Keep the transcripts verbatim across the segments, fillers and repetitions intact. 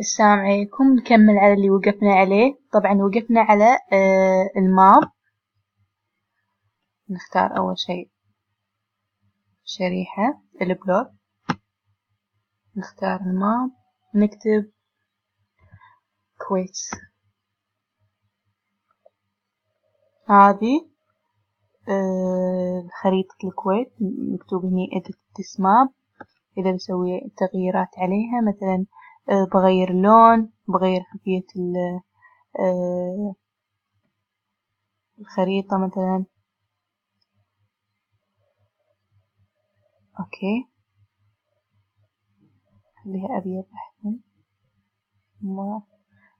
السلام عليكم. نكمل على اللي وقفنا عليه. طبعا وقفنا على آه الماب. نختار اول شيء شريحة البلوك، نختار الماب، نكتب كويت. هذه آه خريطة الكويت، مكتوب هنا edit ماب. اذا بسوي تغييرات عليها، مثلا بغير اللون، بغير خفية الخريطة مثلا. اوكي، خليها ابيض احسن.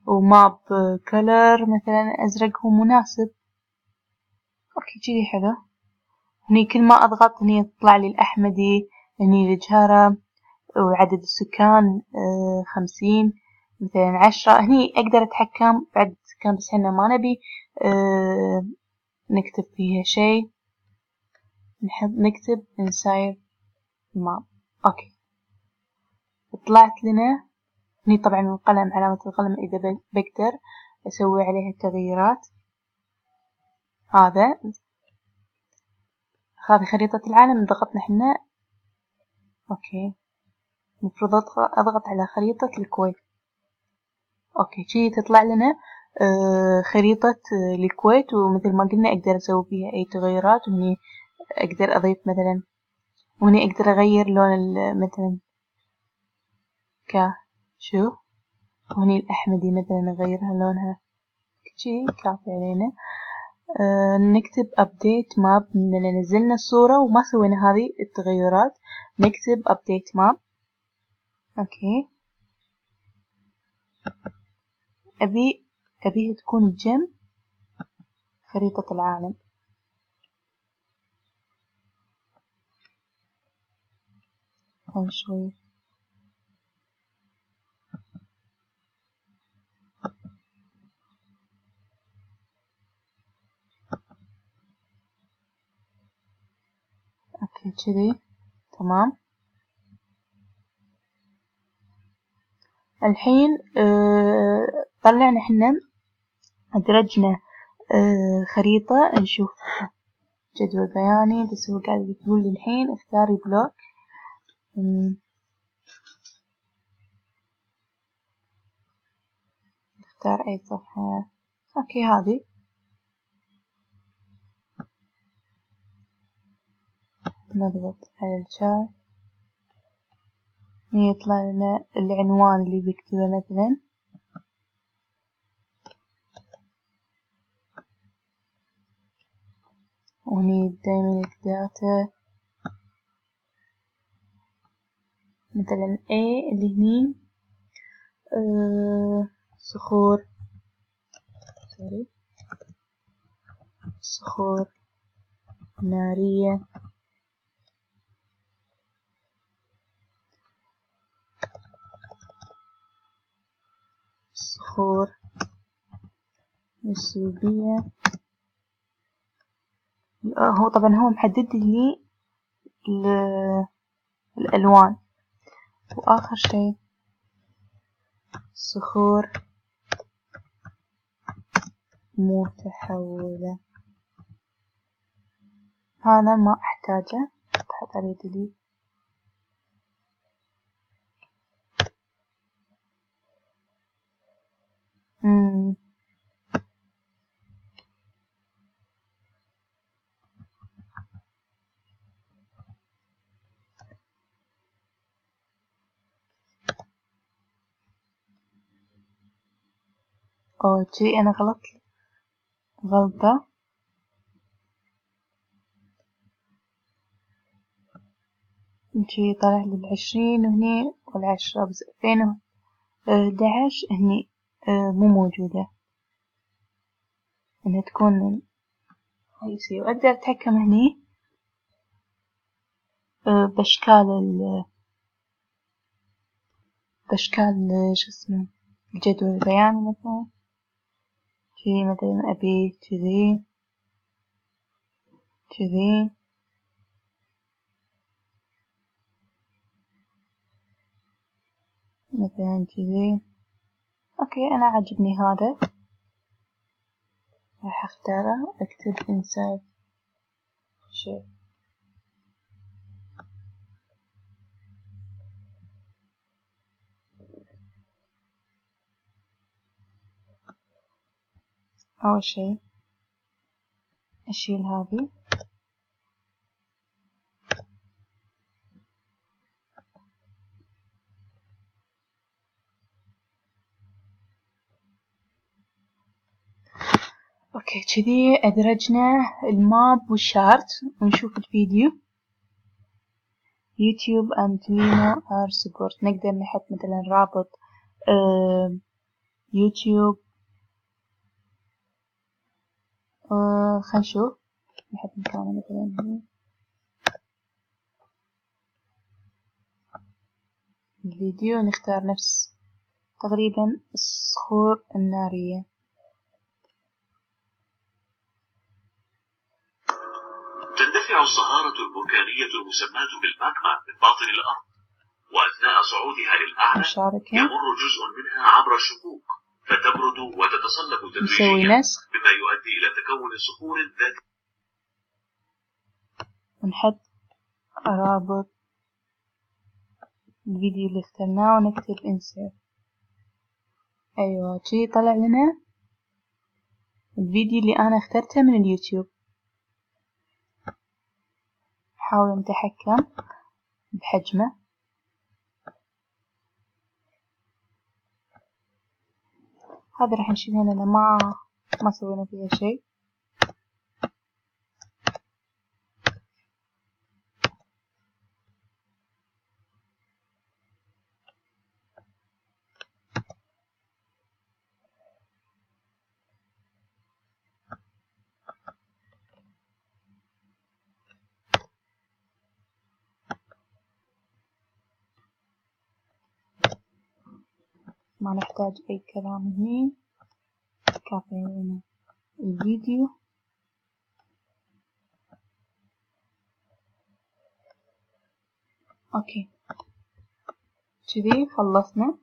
وماب كلر مثلا ازرق هو مناسب. اوكي جدي حلو. هني كل ما اضغط هني تطلع لي الاحمدي، هني الجهرة وعدد السكان خمسين مثلا عشرة. هني أقدر أتحكم بعدد السكان، بس هنا ما نبي أه نكتب فيها شيء. نحب نكتب inside map. أوكي، طلعت لنا هني طبعا القلم، علامة القلم إذا بقدر أسوي عليها التغييرات. هذا هذه خريطة العالم، ضغطنا حنا. أوكي، مفروض أضغط على خريطة الكويت. أوكي شي تطلع لنا خريطة الكويت، ومثل ما قلنا أقدر أسوي فيها أي تغيرات. وهني أقدر أضيف مثلا، وهني أقدر أغير لون مثلا كشو. وهني الأحمدي مثلا أغيرها لونها شي. كافي علينا. أه نكتب أبديت ماب، لأن نزلنا الصورة وما سوينا هذه التغيرات. نكتب أبديت ماب. اوكي، ابي ابيها تكون بجنب خريطة العالم. خل شوي. اوكي كذي تمام. الحين اه طلعنا حنا، ادرجنا اه خريطة. نشوف جدول بياني. تسوي قاعدة تقول لي الحين اختاري بلوك. اختار اي صفحة. اوكي هذه نضغط على الشات. هنا يطلع لنا العنوان اللي بكتبه مثلا. وهني دايما اكتبته مثلا A اللي هني أه صخور سوري صخور نارية. صخور نسوبية. هو طبعا هو محدد لي الألوان. وآخر شيء صخور متحولة، هذا ما أحتاجه. أحط عليه ديليت. مم. أو جي أنا غلط غلطة. جي طلع للعشرين هني، والعشرة بزقفين دعش هني مو موجودة، انها تكون كويسة. واقدر اتحكم هني باشكال ال باشكال شو اسمه الجدول البياني. مثلا شي مثلا ابي كذي كذي مثلا كذي اوكي انا عجبني هذا، راح اختاره اكتب insert shape. اول شي اشيل هذي اوكي. كذي ادرجنا الماب والشارت، ونشوف الفيديو يوتيوب اند لينو ار سبورت. نقدر نحط مثلا رابط اه يوتيوب، اه خلينا نشوف نحط مكانه مثلا هنا الفيديو، نختار نفس تقريبا الصخور النارية. تندفع الصهارة البركانية المسماة بالماغما من باطن الأرض، وأثناء صعودها للأعلى يمر جزء منها عبر الشقوق فتبرد وتتصلب تدريجيا بما يؤدي إلى تكون صخور ذاتية. نحط رابط الفيديو اللي اخترناه ونكتب insert. أيوة شي طلع لنا الفيديو اللي أنا اخترته من اليوتيوب. حاول نتحكم بحجمه. هذا راح نشيله لأنه ما ما سوينا فيها شيء. ما نحتاج أي كلام هني، كافينا الفيديو. أوكي كذي خلصنا.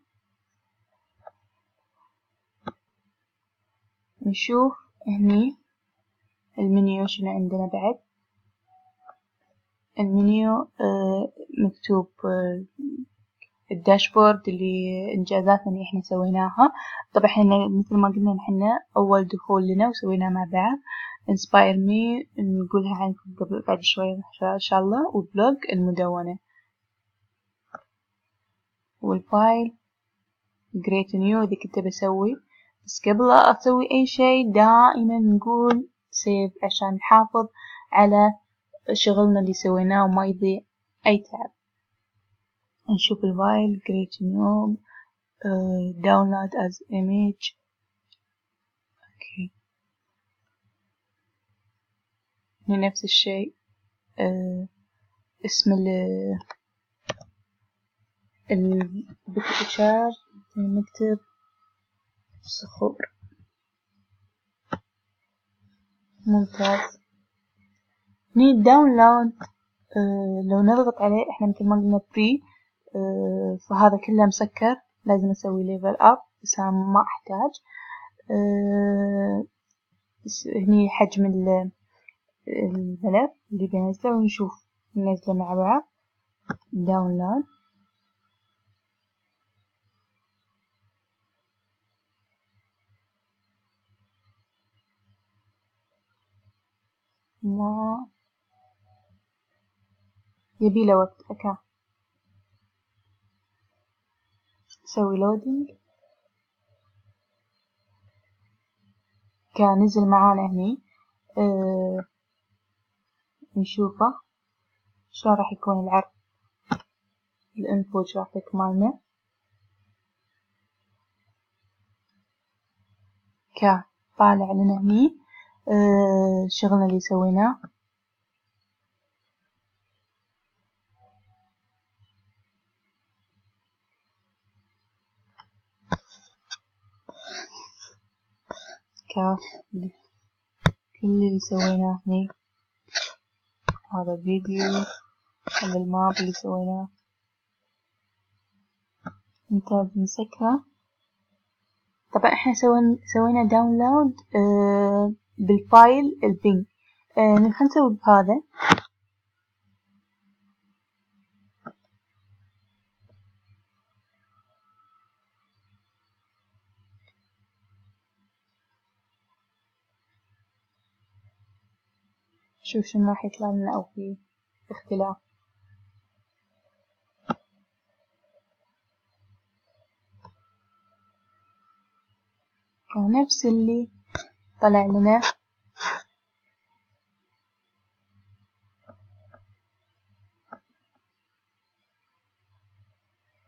نشوف هني المنيو شنو عندنا بعد. المنيو آه مكتوب آه الداشبورد اللي انجازاتنا اللي احنا سويناها. طبعا احنا مثل ما قلنا احنا اول دخول لنا وسويناه مع بعض. انسباير مي نقولها عنكم قبل بعد شوية ان شاء الله، وبلوج المدونة، والفايل جريت نيو اذا كنت بسوي. بس قبل اسوي اي شيء دائما نقول سيف عشان نحافظ على شغلنا اللي سويناه وما يضيع اي تعب. نشوف الفايل create new uh, download as image. اوكي هنا نفس الشيء uh, اسم ال البيكتشر نكتب صخور. ممتاز. ني داونلود uh, لو نضغط عليه احنا مثل ما قلنا بري أه فهذا كله مسكر، لازم اسوي ليفل اب بس ما احتاج. أه هني حجم الملف اللي بنزله، ونشوف ننزله مع بعض. داونلود ما يبي له وقت اكا سوي لودينج. كان نزل معانا هني اه نشوفه شلون راح يكون العرض، الانفو جرافيك مالنا. كان طالع لنا هني اه شغلنا اللي سويناه. كل اللي سويناه هني هذا الفيديو، هذا الماب اللي سويناه. ممتاز. نسكره طبعا احنا سوينا سوينا داونلود آه بالفايل البينج. آه نسوي بهذا شوف شنو راح يطلع لنا او في اختلاف. نفس اللي طلع لنا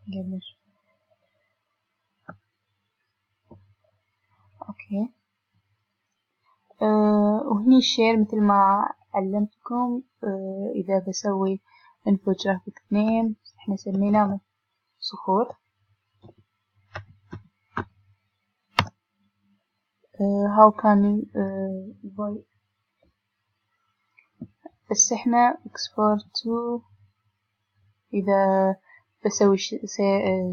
قبل. اوكي أه وهني الشير مثل ما علمتكم. أه اذا بسوي انفوجرافيك اثنين احنا سميناه صخور. هاو كان البوي بس احنا اكسبورت تو اذا بسوي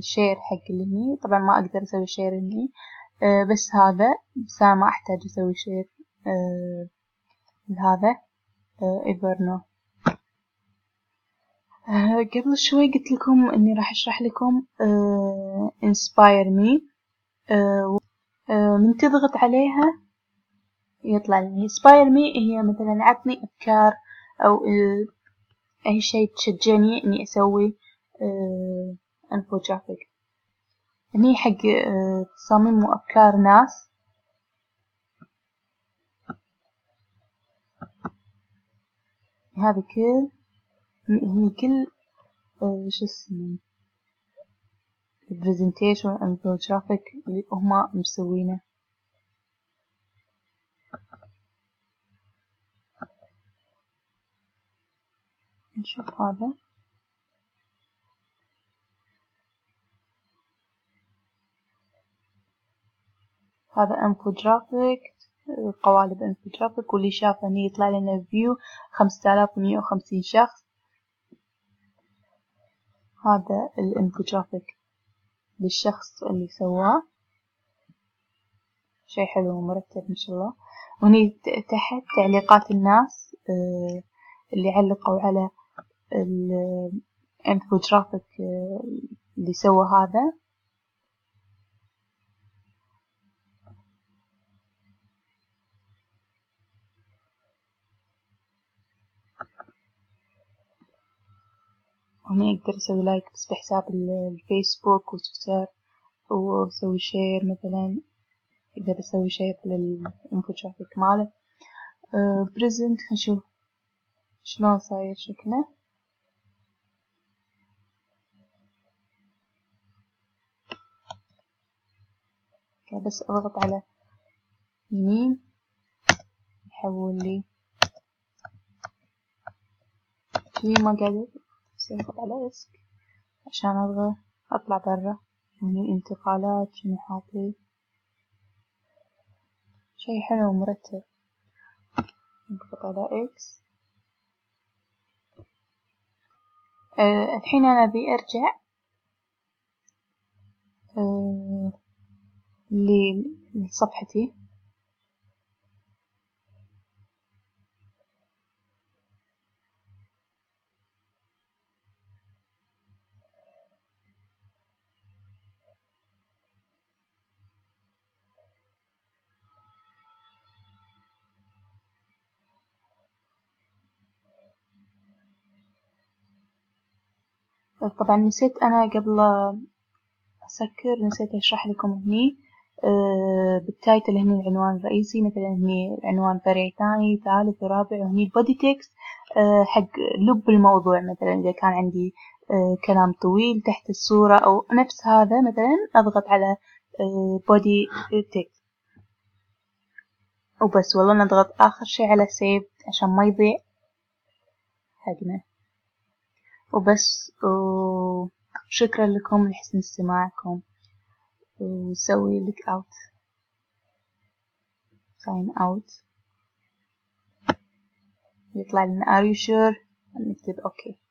شير حق هني طبعا ما اقدر اسوي شير هني uh, بس هذا بس ما احتاج اسوي شير uh, لهذا ايفرنو. uh, uh, قبل شوي قلت لكم اني راح اشرح لكم انسباير uh, مي uh, من تضغط عليها يطلع لي inspire me. هي مثلا عطني افكار او اي شيء تشجعني اني اسوي انفوجرافيك. هني حق تصاميم وافكار ناس. هذا كل هني كل شو اسمه البرزنتيشن والانفوجرافيك اللي هما مسوينه. نشوف هذا هذا انفوجرافيك قوالب انفوجرافيك واللي شافه هني يطلع لنا فيو خمسة آلاف ومية وخمسين شخص. هذا الانفوجرافيك للشخص اللي سواه شي حلو ومرتب ان شاء الله. وهني تحت تعليقات الناس اللي علقوا على الانفوجرافيك اللي سوى هذا. هني أقدر أسوي لايك بس بحساب الفيسبوك وتويتر وأسوي شير مثلا إذا بسوي شير للانفوجرافيك ماله. أه بريزنت نشوف شلون صاير شكله. بس أضغط على يمين يحول لي شي ما قاعد سنضغط على اسك عشان اضغط اطلع برا من الانتقالات. شنو حاطي شي حلو ومرتب. نضغط على اكس. أه الحين انا ابي ارجع أه لصفحتي. طبعا نسيت انا قبل اسكر نسيت اشرح لكم هني أه بالتايتل هني العنوان الرئيسي مثلا هني العنوان فرعي ثاني ثالث ورابع. وهني البودي تكست أه حق لب الموضوع مثلا اذا كان عندي أه كلام طويل تحت الصورة او نفس هذا مثلا اضغط على أه بودي تكست وبس. والله نضغط اخر شي على سيف عشان ما يضيع حقنا وبس. وشكرا لكم لحسن استماعكم وسوي لك اوت ساين اوت يطلع لنا are you sure نكتب اوكي.